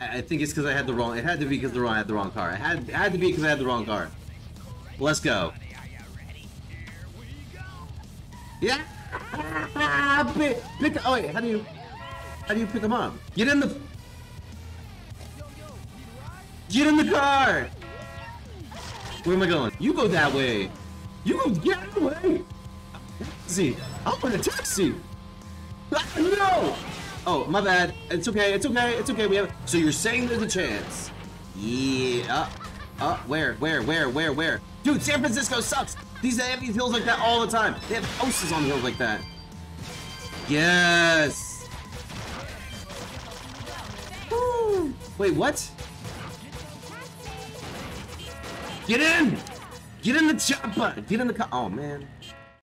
I think it's because I had the wrong. It had to be because I had the wrong car. It had to be because I had the wrong car. Let's go. Yeah. Pick. Oh wait. How do you pick them up? Get in the car. Where am I going? You go that way. You go get out of the way. Taxi. I'm in a taxi. No. Oh, my bad. It's okay. We have. So you're saying there's a chance? Yeah. Where? Dude, San Francisco sucks. These have these hills like that all the time. They have houses on hills like that. Yes. Woo. Wait, what? Get in the chopper. Get in the car. Oh man.